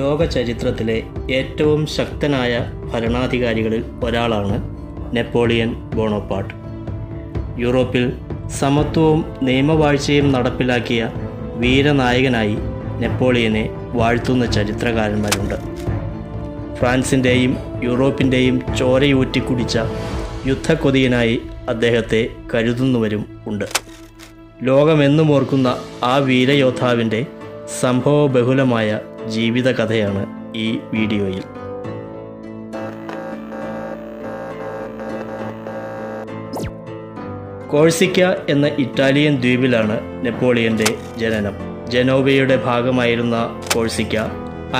ലോക ചരിത്രത്തിലെ ഏറ്റവും ശക്തനായ ഭരണാധികാരികളിൽ ഒരാളാണ് നെപ്പോളിയൻ ബോണപ്പാർട്ട്. യൂറോപ്പിൽ സമത്വവും നിയമവാഴ്ചയും നടപ്പിലാക്കിയ വീരനായകനായി നെപ്പോളിയനെ വാഴ്ത്തുന്ന ചരിത്രകാരന്മാരുണ്ട്. ഫ്രാൻസിൻ്റെയും യൂറോപ്പിൻ്റെയും ചോരയൂറ്റിക്കുടിച്ച യുദ്ധക്കൊതിയനായി അദ്ദേഹത്തെ കരുതുന്നവരും ഉണ്ട്. ലോകമെന്നുമോർക്കുന്ന ആ വീരയോദ്ധാവിൻ്റെ സംഭവബഹുലമായ ജീവിതകഥയാണ് ഈ വീഡിയോയിൽ. കോഴ്സിക്ക എന്ന ഇറ്റാലിയൻ ദ്വീപിലാണ് നെപ്പോളിയൻ്റെ ജനനം. ജനോവയുടെ ഭാഗമായിരുന്ന കോഴ്സിക്ക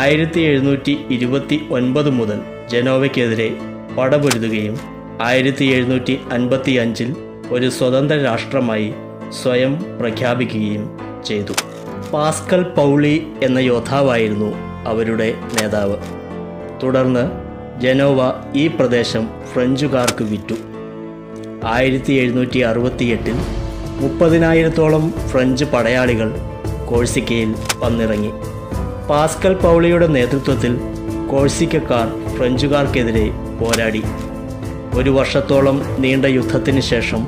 1729 മുതൽ ജനോവയ്ക്കെതിരെ പടപൊരുതുകയും 1755 ഒരു സ്വതന്ത്ര രാഷ്ട്രമായി സ്വയം പ്രഖ്യാപിക്കുകയും ചെയ്തു. പാസ്കൽ പൗളി എന്ന യോദ്ധാവായിരുന്നു അവരുടെ നേതാവ്. തുടർന്ന് ജനോവ ഈ പ്രദേശം ഫ്രഞ്ചുകാർക്ക് വിറ്റു. 1768 30,000-ഓളം ഫ്രഞ്ച് പടയാളികൾ കോഴ്സിക്കയിൽ വന്നിറങ്ങി. പാസ്കൽ പൗളിയുടെ നേതൃത്വത്തിൽ കോഴ്സിക്കക്കാർ ഫ്രഞ്ചുകാർക്കെതിരെ പോരാടി. ഒരു വർഷത്തോളം നീണ്ട യുദ്ധത്തിന് ശേഷം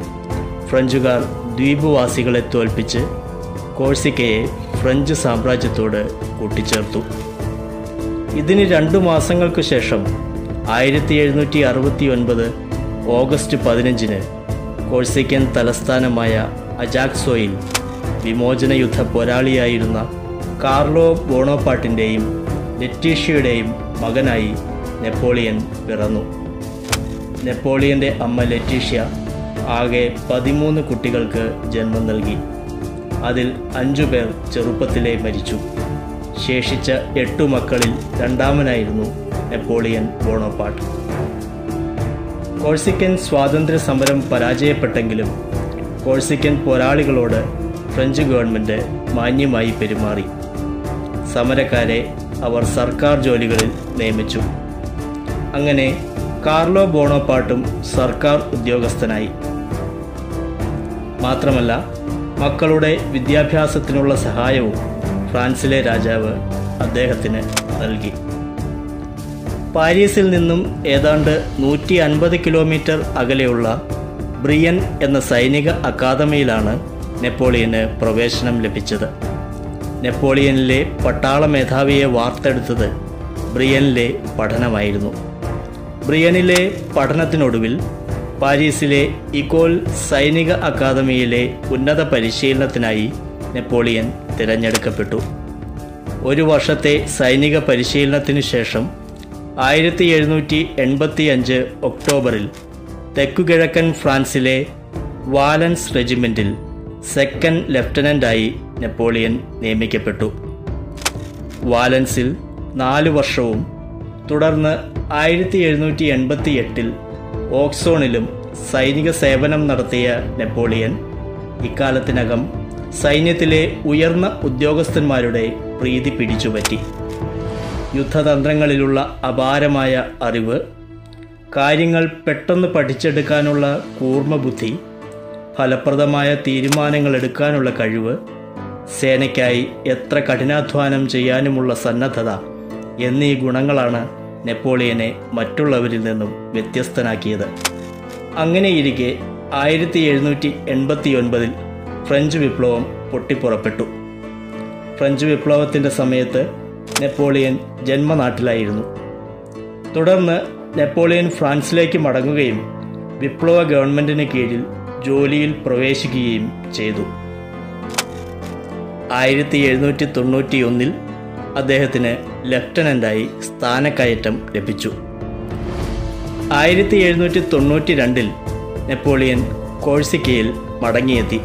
ഫ്രഞ്ചുകാർ ദ്വീപുവാസികളെ തോൽപ്പിച്ച് കോഴ്സിക്കയെ ഫ്രഞ്ച് സാമ്രാജ്യത്തോട് കൂട്ടിച്ചേർത്തു. ഇതിന് 2 മാസങ്ങൾക്ക് ശേഷം 1769 ഓഗസ്റ്റ് 15-ന് കോഴ്സിക്കൻ തലസ്ഥാനമായ അജാക്സോയിൽ വിമോചന യുദ്ധ പോരാളിയായിരുന്ന കാർലോ ബോണോപ്പാർട്ടിൻ്റെയും ലെറ്റീഷ്യയുടെയും മകനായി നെപ്പോളിയൻ പിറന്നു. നെപ്പോളിയൻ്റെ അമ്മ ലെറ്റീഷ്യ ആകെ 13 കുട്ടികൾക്ക് ജന്മം നൽകി. അതിൽ 5 പേർ ചെറുപ്പത്തിലെ മരിച്ചു. ശേഷിച്ച 8 മക്കളിൽ രണ്ടാമനായിരുന്നു നെപ്പോളിയൻ ബോണോപ്പാർട്ട്. കോഴ്സിക്കൻ സ്വാതന്ത്ര്യ സമരം പരാജയപ്പെട്ടെങ്കിലും കോഴ്സിക്കൻ പോരാളികളോട് ഫ്രഞ്ച് ഗവൺമെൻറ് മാന്യമായി പെരുമാറി. സമരക്കാരെ അവർ സർക്കാർ ജോലികളിൽ നിയമിച്ചു. അങ്ങനെ കാർലോ ബോണോപ്പാർട്ടും സർക്കാർ ഉദ്യോഗസ്ഥനായി. മാത്രമല്ല, മക്കളുടെ വിദ്യാഭ്യാസത്തിനുള്ള സഹായവും ഫ്രാൻസിലെ രാജാവ് അദ്ദേഹത്തിന് നൽകി. പാരീസിൽ നിന്നും ഏതാണ്ട് 150 കിലോമീറ്റർ അകലെയുള്ള ബ്രിയൻ എന്ന സൈനിക അക്കാദമിയിലാണ് നെപ്പോളിയന് പ്രവേശനം ലഭിച്ചത്. നെപ്പോളിയനിലെ പട്ടാള മേധാവിയെ വാർത്തെടുത്തത് ബ്രിയനിലെ പഠനമായിരുന്നു. ബ്രിയനിലെ പഠനത്തിനൊടുവിൽ പാരീസിലെ ഇക്കോൾ സൈനിക അക്കാദമിയിലെ ഉന്നത പരിശീലനത്തിനായി നെപ്പോളിയൻ തിരഞ്ഞെടുക്കപ്പെട്ടു. 1 വർഷത്തെ സൈനിക പരിശീലനത്തിനു ശേഷം 1785 ഒക്ടോബറിൽ തെക്കുകിഴക്കൻ ഫ്രാൻസിലെ വാലൻസ് റെജിമെൻറ്റിൽ 2nd ലെഫ്റ്റനൻ്റായി നെപ്പോളിയൻ നിയമിക്കപ്പെട്ടു. വാലൻസിൽ 4 വർഷവും തുടർന്ന് 1788 ഓക്സോണിലും സൈനിക സേവനം നടത്തിയ നെപ്പോളിയൻ ഇക്കാലത്തിനകം സൈന്യത്തിലെ ഉയർന്ന ഉദ്യോഗസ്ഥന്മാരുടെ പ്രീതി പിടിച്ചുപറ്റി. യുദ്ധതന്ത്രങ്ങളിലുള്ള അപാരമായ അറിവ്, കാര്യങ്ങൾ പെട്ടെന്ന് പഠിച്ചെടുക്കാനുള്ള കൂർമ്മബുദ്ധി, ഫലപ്രദമായ തീരുമാനങ്ങളെടുക്കാനുള്ള കഴിവ്, സേനയ്ക്കായി എത്ര കഠിനാധ്വാനം ചെയ്യാനുമുള്ള സന്നദ്ധത എന്നീ ഗുണങ്ങളാണ് നെപ്പോളിയനെ മറ്റുള്ളവരിൽ നിന്നും വ്യത്യസ്തനാക്കിയത്. അങ്ങനെയിരിക്കെ 1789 ഫ്രഞ്ച് വിപ്ലവം പൊട്ടിപ്പുറപ്പെട്ടു. ഫ്രഞ്ച് വിപ്ലവത്തിൻ്റെ സമയത്ത് നെപ്പോളിയൻ ജന്മനാട്ടിലായിരുന്നു. തുടർന്ന് നെപ്പോളിയൻ ഫ്രാൻസിലേക്ക് മടങ്ങുകയും വിപ്ലവ ഗവൺമെൻറ്റിന് കീഴിൽ ജോലിയിൽ പ്രവേശിക്കുകയും ചെയ്തു. 1791 അദ്ദേഹത്തിന് ലെഫ്റ്റനൻ്റായി സ്ഥാനക്കയറ്റം ലഭിച്ചു. 1792 നെപ്പോളിയൻ കോഴ്സിക്കയിൽ മടങ്ങിയെത്തി.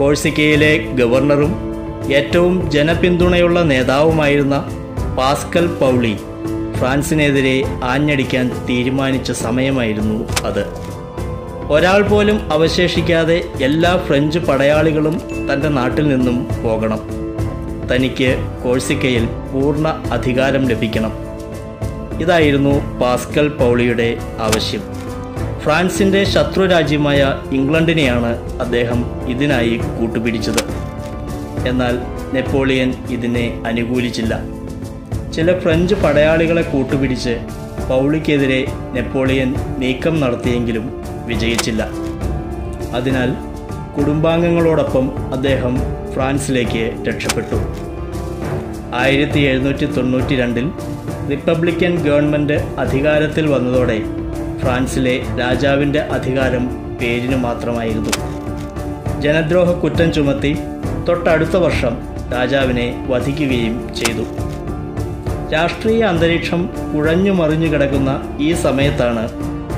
കോഴ്സിക്കയിലെ ഗവർണറും ഏറ്റവും ജനപിന്തുണയുള്ള നേതാവുമായിരുന്ന പാസ്കൽ പൗളി ഫ്രാൻസിനെതിരെ ആഞ്ഞടിക്കാൻ തീരുമാനിച്ച സമയമായിരുന്നു അത്. ഒരാൾ പോലും അവശേഷിക്കാതെ എല്ലാ ഫ്രഞ്ച് പടയാളികളും തൻ്റെ നാട്ടിൽ നിന്നും പോകണം. തനിക്ക് കോഴ്സിക്കയിൽ പൂർണ്ണ അധികാരം ലഭിക്കണം. ഇതായിരുന്നു പാസ്കൽ പൗളിയുടെ ആവശ്യം. ഫ്രാൻസിൻ്റെ ശത്രുരാജ്യമായ ഇംഗ്ലണ്ടിനെയാണ് അദ്ദേഹം ഇതിനായി കൂട്ടുപിടിച്ചത്. എന്നാൽ നെപ്പോളിയൻ ഇതിനെ അനുകൂലിച്ചില്ല. ചില ഫ്രഞ്ച് പടയാളികളെ കൂട്ടുപിടിച്ച് പൗളിക്കെതിരെ നെപ്പോളിയൻ നീക്കം നടത്തിയെങ്കിലും വിജയിച്ചില്ല. അതിനാൽ കുടുംബാംഗങ്ങളോടൊപ്പം അദ്ദേഹം ഫ്രാൻസിലേക്ക് രക്ഷപ്പെട്ടു. 1792 റിപ്പബ്ലിക്കൻ ഗവൺമെൻറ് അധികാരത്തിൽ വന്നതോടെ ഫ്രാൻസിലെ രാജാവിൻ്റെ അധികാരം പേരിന് മാത്രമായിരുന്നു. ജനദ്രോഹ കുറ്റം ചുമത്തി തൊട്ടടുത്ത വർഷം രാജാവിനെ വധിക്കുകയും ചെയ്തു. രാഷ്ട്രീയ അന്തരീക്ഷം കുഴഞ്ഞു മറിഞ്ഞു കിടക്കുന്ന ഈ സമയത്താണ്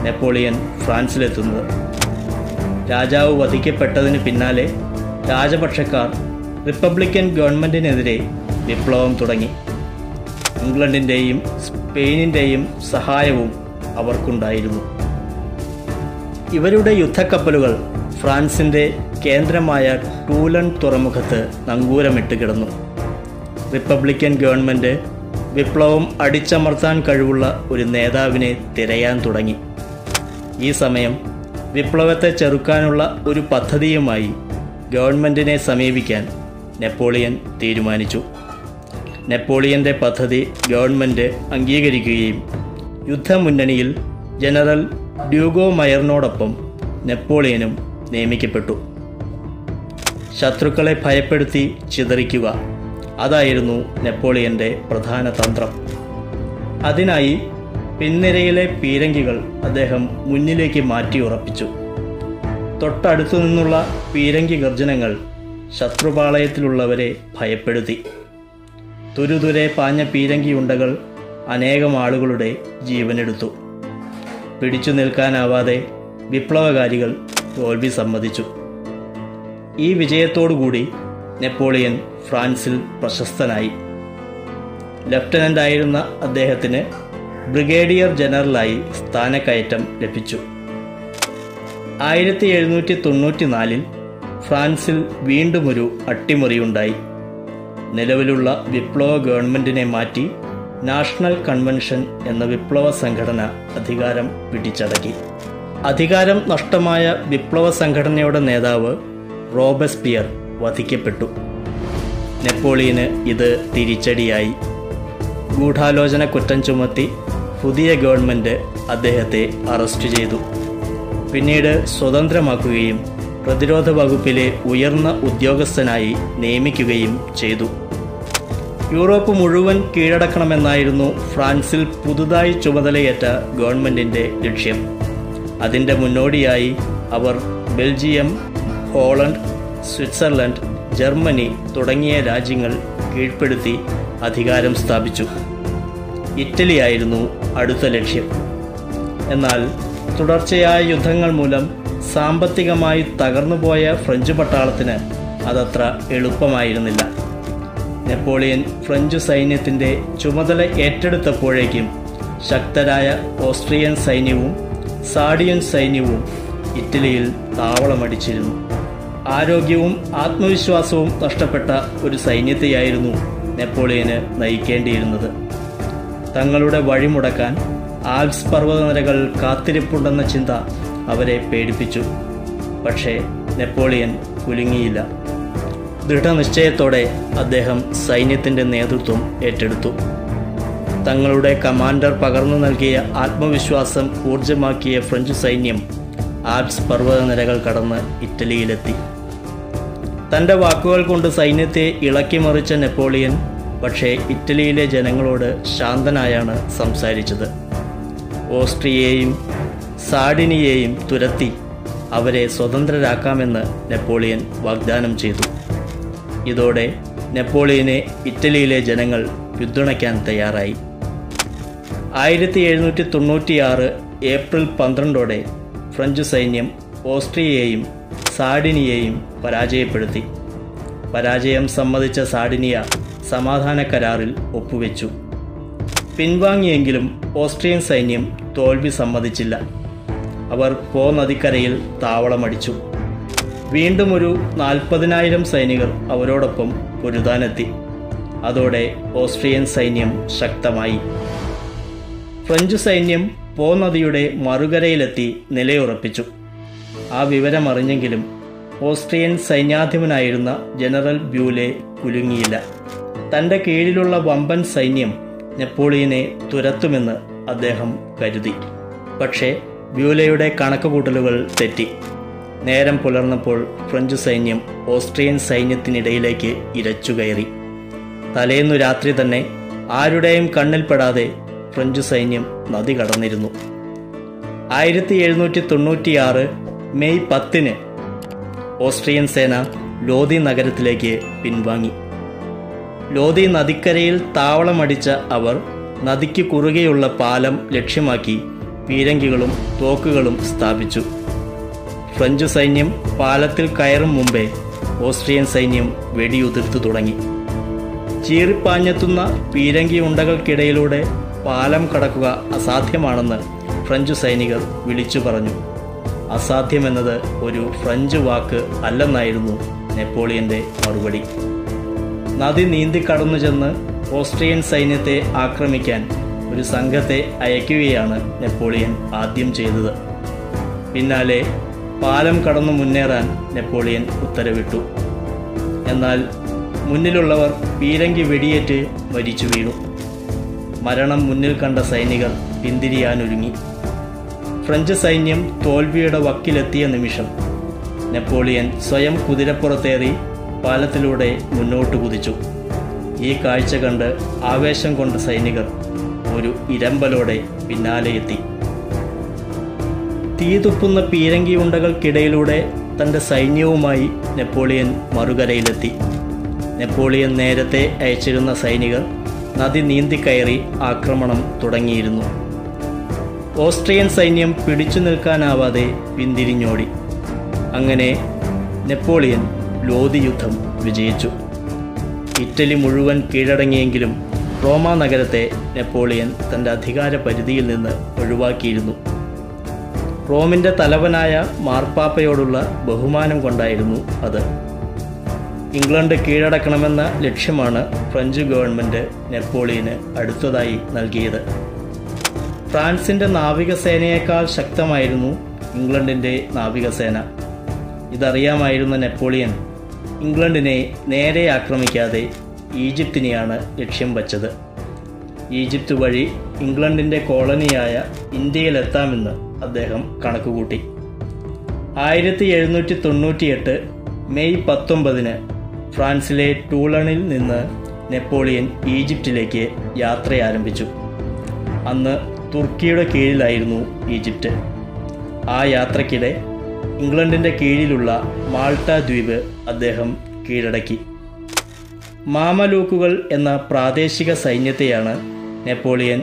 നെപ്പോളിയൻ ഫ്രാൻസിലെത്തുന്നത്. രാജാവ് വധിക്കപ്പെട്ടതിന് പിന്നാലെ രാജപക്ഷക്കാർ റിപ്പബ്ലിക്കൻ ഗവൺമെൻറ്റിനെതിരെ വിപ്ലവം തുടങ്ങി. ഇംഗ്ലണ്ടിൻ്റെയും സ്പെയിനിൻ്റെയും സഹായവും അവർക്കുണ്ടായിരുന്നു. ഇവരുടെ യുദ്ധക്കപ്പലുകൾ ഫ്രാൻസിൻ്റെ കേന്ദ്രമായ ടൂലൺ തുറമുഖത്ത് നങ്കൂരമിട്ട് കിടന്നു. റിപ്പബ്ലിക്കൻ ഗവൺമെൻറ് വിപ്ലവം അടിച്ചമർത്താൻ കഴിവുള്ള ഒരു നേതാവിനെ തിരയാൻ തുടങ്ങി. ഈ സമയം വിപ്ലവത്തെ ചെറുക്കാനുള്ള ഒരു പദ്ധതിയുമായി ഗവൺമെൻറ്റിനെ സമീപിക്കാൻ നെപ്പോളിയൻ തീരുമാനിച്ചു. നെപ്പോളിയൻ്റെ പദ്ധതി ഗവൺമെൻറ് അംഗീകരിക്കുകയും യുദ്ധമുന്നണിയിൽ ജനറൽ ഡ്യൂഗോ മയറിനോടൊപ്പം നെപ്പോളിയനും നിയമിക്കപ്പെട്ടു. ശത്രുക്കളെ ഭയപ്പെടുത്തി ചിതറിക്കുക, അതായിരുന്നു നെപ്പോളിയൻ്റെ പ്രധാന തന്ത്രം. അതിനായി പിൻനിരയിലെ പീരങ്കികൾ അദ്ദേഹം മുന്നിലേക്ക് മാറ്റി ഉറപ്പിച്ചു. തൊട്ടടുത്തു നിന്നുള്ള പീരങ്കി ഗർജനങ്ങൾ ശത്രുപാളയത്തിലുള്ളവരെ ഭയപ്പെടുത്തി. തുരുതുരെ പാഞ്ഞ പീരങ്കിയുണ്ടകൾ അനേകം ആളുകളുടെ ജീവനെടുത്തു. പിടിച്ചു നിൽക്കാനാവാതെ വിപ്ലവകാരികൾ തോൽവി സമ്മതിച്ചു. ഈ വിജയത്തോടുകൂടി നെപ്പോളിയൻ ഫ്രാൻസിൽ പ്രശസ്തനായി. ലഫ്റ്റനൻ്റ് ആയിരുന്ന അദ്ദേഹത്തിന് ബ്രിഗേഡിയർ ജനറലായി സ്ഥാനക്കയറ്റം ലഭിച്ചു. 1794 ഫ്രാൻസിൽ വീണ്ടുമൊരു അട്ടിമറിയുണ്ടായി. നിലവിലുള്ള വിപ്ലവ ഗവൺമെൻറ്റിനെ മാറ്റി നാഷണൽ കൺവെൻഷൻ എന്ന വിപ്ലവ സംഘടന അധികാരം പിടിച്ചടക്കി. അധികാരം നഷ്ടമായ വിപ്ലവ സംഘടനയുടെ നേതാവ് റോബസ്പിയർ വധിക്കപ്പെട്ടു. നെപ്പോളിയന് ഇത് തിരിച്ചടിയായി. ഗൂഢാലോചന കുറ്റം ചുമത്തി പുതിയ ഗവൺമെൻറ് അദ്ദേഹത്തെ അറസ്റ്റ് ചെയ്തു. പിന്നീട് സ്വതന്ത്രമാക്കുകയും പ്രതിരോധ വകുപ്പിലെ ഉയർന്ന ഉദ്യോഗസ്ഥനായി നിയമിക്കുകയും ചെയ്തു. യൂറോപ്പ് മുഴുവൻ കീഴടക്കണമെന്നായിരുന്നു ഫ്രാൻസിൽ പുതുതായി ചുമതലയേറ്റ ഗവൺമെൻറ്റിൻ്റെ ലക്ഷ്യം. അതിൻ്റെ മുന്നോടിയായി അവർ ബെൽജിയം, ഹോളണ്ട്, സ്വിറ്റ്സർലൻഡ്, ജർമ്മനി തുടങ്ങിയ രാജ്യങ്ങൾ കീഴ്പ്പെടുത്തി അധികാരം സ്ഥാപിച്ചു. ഇറ്റലിയായിരുന്നു അടുത്ത ലക്ഷ്യം. എന്നാൽ തുടർച്ചയായ യുദ്ധങ്ങൾ മൂലം സാമ്പത്തികമായി തകർന്നുപോയ ഫ്രഞ്ച് പട്ടാളത്തിന് അതത്ര എളുപ്പമായിരുന്നില്ല. നെപ്പോളിയൻ ഫ്രഞ്ച് സൈന്യത്തിൻ്റെ ചുമതല ഏറ്റെടുത്തപ്പോഴേക്കും ശക്തരായ ഓസ്ട്രിയൻ സൈന്യവും സാഡിയൻ സൈന്യവും ഇറ്റലിയിൽ താവളമടിച്ചിരുന്നു. ആരോഗ്യവും ആത്മവിശ്വാസവും നഷ്ടപ്പെട്ട ഒരു സൈന്യത്തെയായിരുന്നു നെപ്പോളിയന് നയിക്കേണ്ടിയിരുന്നത്. തങ്ങളുടെ വഴിമുടക്കാൻ ആൽപ്സ് പർവ്വതനിരകൾ കാത്തിരിപ്പുണ്ടെന്ന ചിന്ത അവരെ പേടിപ്പിച്ചു. പക്ഷേ നെപ്പോളിയൻ കുലുങ്ങിയില്ല. ദൃഢനിശ്ചയത്തോടെ അദ്ദേഹം സൈന്യത്തിൻ്റെ നേതൃത്വം ഏറ്റെടുത്തു. തങ്ങളുടെ കമാൻഡർ പകർന്നു നൽകിയ ആത്മവിശ്വാസം ഊർജ്ജമാക്കിയ ഫ്രഞ്ച് സൈന്യം ആൽപ്സ് പർവ്വതനിരകൾ കടന്ന് ഇറ്റലിയിലെത്തി. തൻ്റെ വാക്കുകൾ കൊണ്ട് സൈന്യത്തെ ഇളക്കിമറിച്ച നെപ്പോളിയൻ പക്ഷേ ഇറ്റലിയിലെ ജനങ്ങളോട് ശാന്തനായാണ് സംസാരിച്ചത്. ഓസ്ട്രിയയെയും സാഡിനിയെയും തുരത്തി അവരെ സ്വതന്ത്രരാക്കാമെന്ന് നെപ്പോളിയൻ വാഗ്ദാനം ചെയ്തു. ഇതോടെ നെപ്പോളിയനെ ഇറ്റലിയിലെ ജനങ്ങൾ പിന്തുണയ്ക്കാൻ തയ്യാറായി. 1796 ഏപ്രിൽ 12 ഫ്രഞ്ച് സൈന്യം ഓസ്ട്രിയയെയും സാഡിനിയെയും പരാജയപ്പെടുത്തി. പരാജയം സമ്മതിച്ച സാഡിനിയ സമാധാന കരാറിൽ ഒപ്പുവെച്ചു. പിൻവാങ്ങിയെങ്കിലും ഓസ്ട്രിയൻ സൈന്യം തോൽവി സമ്മതിച്ചില്ല. അവർ പോ നദിക്കരയിൽ താവളമടിച്ചു. വീണ്ടും ഒരു 40,000 സൈനികർ അവരോടൊപ്പം പൊരുതാനെത്തി. അതോടെ ഓസ്ട്രിയൻ സൈന്യം ശക്തമായി. ഫ്രഞ്ച് സൈന്യം പോ നദിയുടെ മറുകരയിലെത്തി നിലയുറപ്പിച്ചു. ആ വിവരമറിഞ്ഞെങ്കിലും ഓസ്ട്രിയൻ സൈന്യാധിപനായിരുന്ന ജനറൽ ബ്യൂലെ കുലുങ്ങിയില്ല. തൻ്റെ കീഴിലുള്ള വമ്പൻ സൈന്യം നെപ്പോളിയനെ തുരത്തുമെന്ന് അദ്ദേഹം കരുതി. പക്ഷേ ബ്യൂലെയുടെ കണക്കുകൂട്ടലുകൾ തെറ്റി. നേരം പുലർന്നപ്പോൾ ഫ്രഞ്ച് സൈന്യം ഓസ്ട്രിയൻ സൈന്യത്തിനിടയിലേക്ക് ഇരച്ചുകയറി. തലേന്നു രാത്രി തന്നെ ആരുടെയും കണ്ണിൽപ്പെടാതെ ഫ്രഞ്ച് സൈന്യം നദി കടന്നിരുന്നു. 1796 മെയ് 10 ഓസ്ട്രിയൻ സേന ലോധി നഗരത്തിലേക്ക് പിൻവാങ്ങി. ലോധി നദിക്കരയിൽ താവളമടിച്ച അവർ നദിക്ക് കുറുകെയുള്ള പാലം ലക്ഷ്യമാക്കി പീരങ്കികളും തോക്കുകളും സ്ഥാപിച്ചു. ഫ്രഞ്ച് സൈന്യം പാലത്തിൽ കയറും മുമ്പേ ഓസ്ട്രിയൻ സൈന്യം വെടിയുതിർത്തു തുടങ്ങി. ചീറിപ്പാഞ്ഞെത്തുന്ന പീരങ്കി ഉണ്ടകൾക്കിടയിലൂടെ പാലം കടക്കുക അസാധ്യമാണെന്ന് ഫ്രഞ്ച് സൈനികർ വിളിച്ചു പറഞ്ഞു. അസാധ്യമെന്നത് ഒരു ഫ്രഞ്ച് വാക്ക് അല്ലെന്നായിരുന്നു നെപ്പോളിയൻ്റെ മറുപടി. നദി നീന്തിക്കടന്നു ചെന്ന് ഓസ്ട്രിയൻ സൈന്യത്തെ ആക്രമിക്കാൻ ഒരു സംഘത്തെ അയക്കുകയാണ് നെപ്പോളിയൻ ആദ്യം ചെയ്തത്. പിന്നാലെ പാലം കടന്നു മുന്നേറാൻ നെപ്പോളിയൻ ഉത്തരവിട്ടു. എന്നാൽ മുന്നിലുള്ളവർ പീരങ്കി വെടിയേറ്റ് മരിച്ചു വീണു. മരണം മുന്നിൽ കണ്ട സൈനികർ പിന്തിരിയാനൊരുങ്ങി. ഫ്രഞ്ച് സൈന്യം തോൽവിയുടെ വക്കിലെത്തിയ നിമിഷം നെപ്പോളിയൻ സ്വയം കുതിരപ്പുറത്തേറി പാലത്തിലൂടെ മുന്നോട്ട് കുതിച്ചു. ഈ കാഴ്ച കണ്ട് ആവേശം കൊണ്ട സൈനികർ ഒരു ഇരമ്പലോടെ പിന്നാലെയെത്തി. തീതുപ്പുന്ന പീരങ്കി ഉണ്ടകൾക്കിടയിലൂടെ തൻ്റെ സൈന്യവുമായി നെപ്പോളിയൻ മറുകരയിലെത്തി. നെപ്പോളിയൻ നേരത്തെ അയച്ചിരുന്ന സൈനികർ നദി നീന്തിക്കയറി ആക്രമണം തുടങ്ങിയിരുന്നു. ഓസ്ട്രിയൻ സൈന്യം പിടിച്ചു നിൽക്കാനാവാതെ പിന്തിരിഞ്ഞോടി. അങ്ങനെ നെപ്പോളിയൻ ലോധി യുദ്ധം വിജയിച്ചു. ഇറ്റലി മുഴുവൻ കീഴടങ്ങിയെങ്കിലും റോമാ നഗരത്തെ നെപ്പോളിയൻ തൻ്റെ അധികാര പരിധിയിൽ നിന്ന് ഒഴിവാക്കിയിരുന്നു. റോമിൻ്റെ തലവനായ മാർപ്പാപ്പയോടുള്ള ബഹുമാനം കൊണ്ടായിരുന്നു അത്. ഇംഗ്ലണ്ട് കീഴടക്കണമെന്ന ലക്ഷ്യമാണ് ഫ്രഞ്ച് ഗവൺമെൻറ് നെപ്പോളിയന് അടുത്തതായി നൽകിയത്. ഫ്രാൻസിൻ്റെ നാവികസേനയേക്കാൾ ശക്തമായിരുന്നു ഇംഗ്ലണ്ടിൻ്റെ നാവികസേന. ഇതറിയാമായിരുന്ന നെപ്പോളിയൻ ഇംഗ്ലണ്ടിനെ നേരെ ആക്രമിക്കാതെ ഈജിപ്തിനെയാണ് ലക്ഷ്യം വച്ചത്. ഈജിപ്ത് വഴി ഇംഗ്ലണ്ടിൻ്റെ കോളനിയായ ഇന്ത്യയിലെത്താമെന്ന് അദ്ദേഹം കണക്കുകൂട്ടി. 1798 മെയ് 19 ഫ്രാൻസിലെ ടൂളണിൽ നിന്ന് നെപ്പോളിയൻ ഈജിപ്തിലേക്ക് യാത്രയാരംഭിച്ചു. അന്ന് തുർക്കിയുടെ കീഴിലായിരുന്നു ഈജിപ്റ്റ്. ആ യാത്രക്കിടെ ഇംഗ്ലണ്ടിൻ്റെ കീഴിലുള്ള മാൾട്ട ദ്വീപ് അദ്ദേഹം കീഴടക്കി. മാമലൂക്കുകൾ എന്ന പ്രാദേശിക സൈന്യത്തെയാണ് നെപ്പോളിയൻ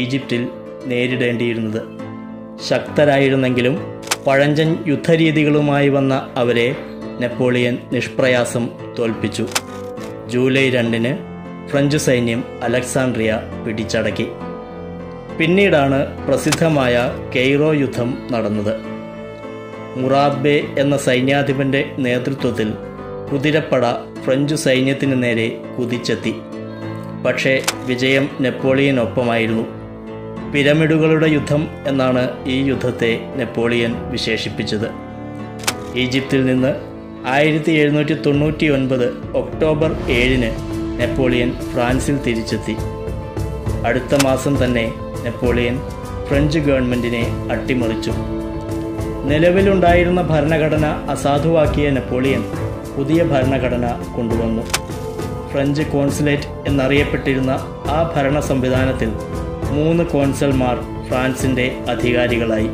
ഈജിപ്തിൽ നേരിടേണ്ടിയിരുന്നത്. ശക്തരായിരുന്നെങ്കിലും പഴഞ്ചൻ യുദ്ധരീതികളുമായി വന്ന അവരെ നെപ്പോളിയൻ നിഷ്പ്രയാസം തോൽപ്പിച്ചു. ജൂലൈ 2 ഫ്രഞ്ച് സൈന്യം അലക്സാണ്ട്രിയ പിടിച്ചടക്കി. പിന്നീടാണ് പ്രസിദ്ധമായ കെയ്റോ യുദ്ധം നടന്നത്. മുറാബ്ബെ എന്ന സൈന്യാധിപൻ്റെ നേതൃത്വത്തിൽ കുതിരപ്പട ഫ്രഞ്ച് സൈന്യത്തിന് നേരെ കുതിച്ചെത്തി. പക്ഷേ വിജയം നെപ്പോളിയനൊപ്പമായിരുന്നു. പിരമിഡുകളുടെ യുദ്ധം എന്നാണ് ഈ യുദ്ധത്തെ നെപ്പോളിയൻ വിശേഷിപ്പിച്ചത്. ഈജിപ്തിൽ നിന്ന് 1799 ഒക്ടോബർ 7 നെപ്പോളിയൻ ഫ്രാൻസിൽ തിരിച്ചെത്തി. അടുത്ത മാസം തന്നെ നെപ്പോളിയൻ ഫ്രഞ്ച് ഗവൺമെൻറ്റിനെ അട്ടിമറിച്ചു. നിലവിലുണ്ടായിരുന്ന ഭരണഘടന അസാധുവാക്കിയ നെപ്പോളിയൻ പുതിയ ഭരണഘടന കൊണ്ടുവന്നു. ഫ്രഞ്ച് കോൺസുലേറ്റ് എന്നറിയപ്പെട്ടിരുന്ന ആ ഭരണ സംവിധാനത്തിൽ 3 കോൺസൽമാർ ഫ്രാൻസിൻ്റെ അധികാരികളായി.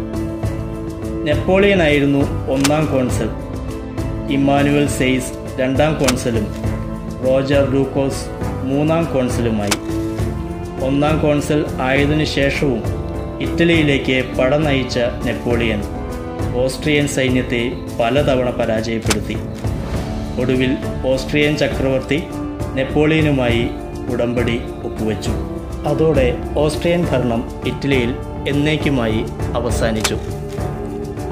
നെപ്പോളിയനായിരുന്നു 1-ാം കോൺസൽ, ഇമ്മാനുവൽ സെയ്സ് 2-ാം കോൺസലും റോജർ ഡൂക്കോസ് 3-ാം കോൺസലുമായി. 1-ാം കോൺസൽ ആയതിനു ശേഷവും ഇറ്റലിയിലേക്ക് പട നയിച്ച നെപ്പോളിയൻ ഓസ്ട്രിയൻ സൈന്യത്തെ പലതവണ പരാജയപ്പെടുത്തി. ഒടുവിൽ ഓസ്ട്രിയൻ ചക്രവർത്തി നെപ്പോളിയനുമായി ഉടമ്പടി ഒപ്പുവെച്ചു. അതോടെ ഓസ്ട്രിയൻ ഭരണം ഇറ്റലിയിൽ എന്നേക്കുമായി അവസാനിച്ചു.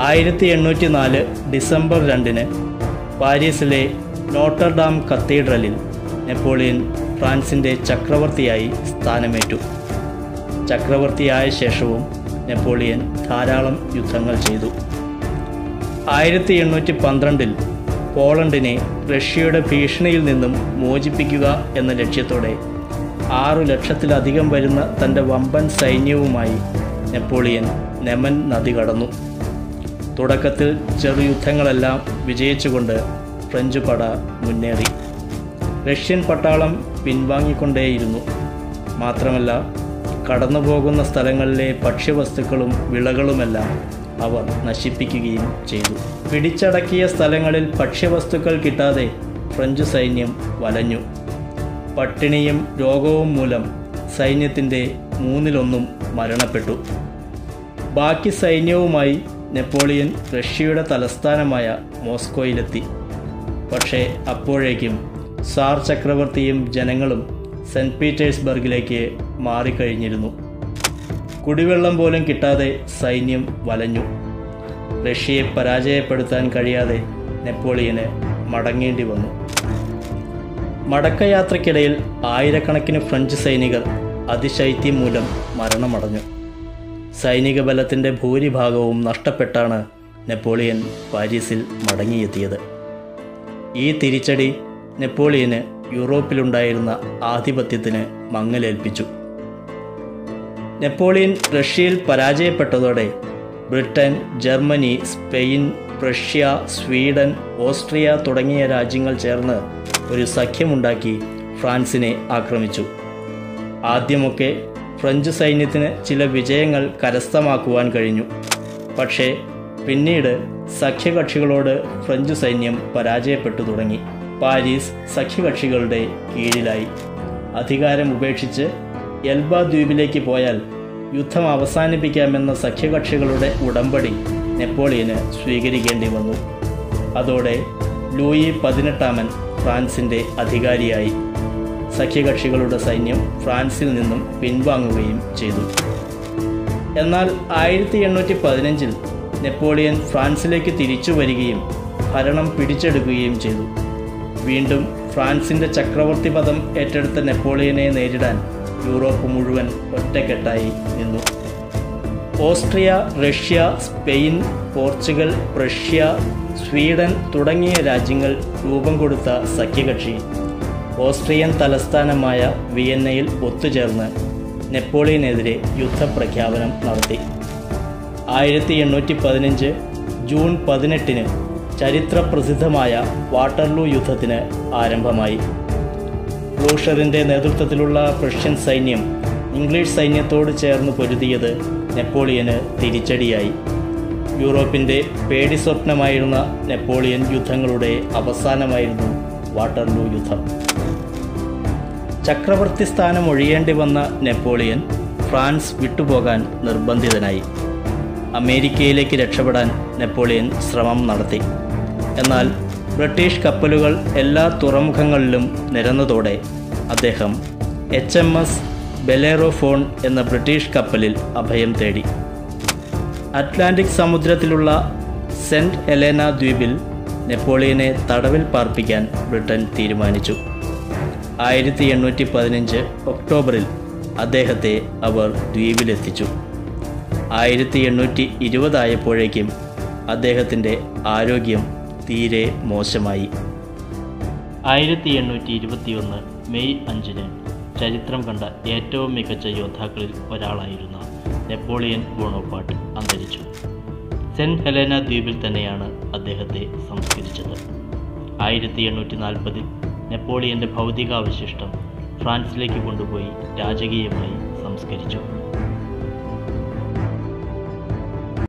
1804 ഡിസംബർ 2 പാരീസിലെ നോട്ടർഡാം കത്തീഡ്രലിൽ നെപ്പോളിയൻ ഫ്രാൻസിൻ്റെ ചക്രവർത്തിയായി സ്ഥാനമേറ്റു. ചക്രവർത്തിയായ ശേഷവും നെപ്പോളിയൻ ധാരാളം യുദ്ധങ്ങൾ ചെയ്തു. 1812 പോളണ്ടിനെ റഷ്യയുടെ ഭീഷണിയിൽ നിന്നും മോചിപ്പിക്കുക എന്ന ലക്ഷ്യത്തോടെ 6 ലക്ഷത്തിലധികം വരുന്ന തൻ്റെ വമ്പൻ സൈന്യവുമായി നെപ്പോളിയൻ നെമൻ നദി കടന്നു. തുടക്കത്തിൽ ചെറുയുദ്ധങ്ങളെല്ലാം വിജയിച്ചുകൊണ്ട് ഫ്രഞ്ച് പട മുന്നേറി. റഷ്യൻ പട്ടാളം പിൻവാങ്ങിക്കൊണ്ടേയിരുന്നു. മാത്രമല്ല കടന്നുപോകുന്ന സ്ഥലങ്ങളിലെ ഭക്ഷ്യവസ്തുക്കളും വിളകളുമെല്ലാം അവർ നശിപ്പിക്കുകയും ചെയ്തു. പിടിച്ചടക്കിയ സ്ഥലങ്ങളിൽ ഭക്ഷ്യവസ്തുക്കൾ കിട്ടാതെ ഫ്രഞ്ച് സൈന്യം വലഞ്ഞു. പട്ടിണിയും രോഗവും മൂലം സൈന്യത്തിൻ്റെ 1/3 മരണപ്പെട്ടു. ബാക്കി സൈന്യവുമായി നെപ്പോളിയൻ റഷ്യയുടെ തലസ്ഥാനമായ മോസ്കോയിലെത്തി. പക്ഷേ അപ്പോഴേക്കും സാർ ചക്രവർത്തിയും ജനങ്ങളും സെൻറ്റ് പീറ്റേഴ്സ്ബർഗിലേക്ക് മാറിക്കഴിഞ്ഞിരുന്നു. കുടിവെള്ളം പോലും കിട്ടാതെ സൈന്യം വലഞ്ഞു. റഷ്യയെ പരാജയപ്പെടുത്താൻ കഴിയാതെ നെപ്പോളിയന് മടങ്ങേണ്ടി വന്നു. മടക്കയാത്രയ്ക്കിടയിൽ ആയിരക്കണക്കിന് ഫ്രഞ്ച് സൈനികർ അതിശൈത്യം മൂലം മരണമടഞ്ഞു. സൈനിക ബലത്തിൻ്റെ ഭൂരിഭാഗവും നഷ്ടപ്പെട്ടാണ് നെപ്പോളിയൻ പാരീസിൽ മടങ്ങിയെത്തിയത്. ഈ തിരിച്ചടി നെപ്പോളിയന് യൂറോപ്പിലുണ്ടായിരുന്ന ആധിപത്യത്തിന് മങ്ങലേൽപ്പിച്ചു. നെപ്പോളിയൻ റഷ്യയിൽ പരാജയപ്പെട്ടതോടെ Britain, Germany, Spain, Russia, Sweden, Austria തുടങ്ങിയ രാജ്യങ്ങൾ ചേർന്ന് ഒരു സഖ്യമുണ്ടാക്കി ഫ്രാൻസിനെ ആക്രമിച്ചു. ആദ്യമൊക്കെ ഫ്രഞ്ച് സൈന്യത്തിന് ചില വിജയങ്ങൾ കരസ്ഥമാക്കുവാൻ കഴിഞ്ഞു. പക്ഷേ പിന്നീട് സഖ്യകക്ഷികളോട് ഫ്രഞ്ച് സൈന്യം പരാജയപ്പെട്ടു തുടങ്ങി. പാരീസ് സഖ്യകക്ഷികളുടെ കീഴിലായി. അധികാരം ഉപേക്ഷിച്ച് എൽബ ദ്വീപിലേക്ക് പോയാൽ യുദ്ധം അവസാനിപ്പിക്കാമെന്ന സഖ്യകക്ഷികളുടെ ഉടമ്പടി നെപ്പോളിയന് സ്വീകരിക്കേണ്ടി വന്നു. അതോടെ ലൂയി XVIII ഫ്രാൻസിൻ്റെ അധികാരിയായി. സഖ്യകക്ഷികളുടെ സൈന്യം ഫ്രാൻസിൽ നിന്നും പിൻവാങ്ങുകയും ചെയ്തു. എന്നാൽ 1815 നെപ്പോളിയൻ ഫ്രാൻസിലേക്ക് തിരിച്ചു വരികയും ഭരണം പിടിച്ചെടുക്കുകയും ചെയ്തു. വീണ്ടും ഫ്രാൻസിൻ്റെ ചക്രവർത്തി പദം ഏറ്റെടുത്ത നെപ്പോളിയനെ നേരിടാൻ യൂറോപ്പ് മുഴുവൻ ഒറ്റക്കെട്ടായി നിന്നു. Austria, Russia, Spain, Portugal, Russia, Sweden തുടങ്ങിയ രാജ്യങ്ങൾ രൂപം കൊടുത്ത സഖ്യകക്ഷി ഓസ്ട്രിയൻ തലസ്ഥാനമായ വിയന്നയിൽ ഒത്തുചേർന്ന് നെപ്പോളിയനെതിരെ യുദ്ധപ്രഖ്യാപനം നടത്തി. 1815 ജൂൺ 18 ചരിത്രപ്രസിദ്ധമായ വാട്ടർലൂ യുദ്ധത്തിന് ആരംഭമായി. ബ്ലൂഷറിൻ്റെ നേതൃത്വത്തിലുള്ള പ്രഷ്യൻ സൈന്യം ഇംഗ്ലീഷ് സൈന്യത്തോട് ചേർന്ന് പൊരുതിയത് നെപ്പോളിയന് തിരിച്ചടിയായി. യൂറോപ്പിൻ്റെ പേടി സ്വപ്നമായിരുന്ന നെപ്പോളിയൻ യുദ്ധങ്ങളുടെ അവസാനമായിരുന്നു വാട്ടർലൂ യുദ്ധം. ചക്രവർത്തി സ്ഥാനം ഒഴിയേണ്ടി വന്ന നെപ്പോളിയൻ ഫ്രാൻസ് വിട്ടുപോകാൻ നിർബന്ധിതനായി. അമേരിക്കയിലേക്ക് രക്ഷപ്പെടാൻ നെപ്പോളിയൻ ശ്രമം നടത്തി. എന്നാൽ ബ്രിട്ടീഷ് കപ്പലുകൾ എല്ലാ തുറമുഖങ്ങളിലും നിരന്നതോടെ അദ്ദേഹം HMS ബെലേറോഫോൺ എന്ന ബ്രിട്ടീഷ് കപ്പലിൽ അഭയം തേടി. അറ്റ്ലാന്റിക് സമുദ്രത്തിലുള്ള സെൻറ്റ് ഹെലേന ദ്വീപിൽ നെപ്പോളിയനെ തടവിൽ പാർപ്പിക്കാൻ ബ്രിട്ടൻ തീരുമാനിച്ചു. 1815 ഒക്ടോബറിൽ അദ്ദേഹത്തെ അവർ ദ്വീപിലെത്തിച്ചു. 1820 അദ്ദേഹത്തിൻ്റെ ആരോഗ്യം തീരെ മോശമായി. 1821 മെയ് 5 ചരിത്രം കണ്ട ഏറ്റവും മികച്ച യോദ്ധാക്കളിൽ ഒരാളായിരുന്ന നെപ്പോളിയൻ ബോണോപാർട്ട് അന്തരിച്ചു. സെൻറ്റ് ഹെലേന ദ്വീപിൽ തന്നെയാണ് അദ്ദേഹത്തെ സംസ്കരിച്ചത്. 1840 നെപ്പോളിയൻ്റെ ഭൗതികാവശിഷ്ടം ഫ്രാൻസിലേക്ക് കൊണ്ടുപോയി രാജകീയമായി സംസ്കരിച്ചു.